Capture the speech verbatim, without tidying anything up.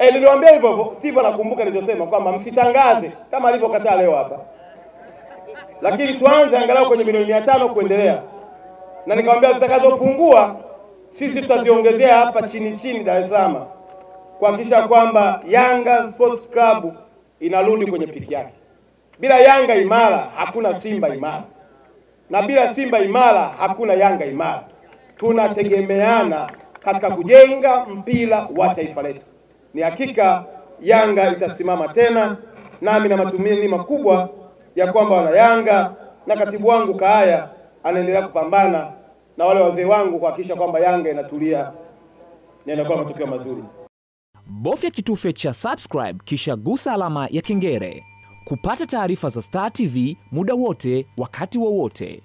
Eh, niliwaambia hivyo, sivyo nakumbuka nilichosema kwamba msitangaze kama alivyokataa leo hapa. Lakini tuanze angalau kwenye milioni mia tano kuendelea. Na nikamwambia zitakazopungua sisi tutaziongezea hapa chini chini Dar es Salaam, kuhakikisha kwamba Yanga Sports Club inarudi kwenye piki yake. Bila Yanga Imara hakuna Simba Imara. Na bila Simba Imara hakuna Yanga Imara. Tunategemeana katika kujenga mpira wa taifa letu. Ni hakika Yanga itasimama tena, nami na matumaini makubwa ya kwamba wana Yanga na katibu wangu Kaaya anaendelea kupambana na wale wazee wangu kuhakikisha kwamba Yanga inatulia na inakuwa matokeo mazuri. Bofya kitufe cha subscribe kisha gusa alama ya kengele kupata taarifa za Star T V muda wote wakati wowote.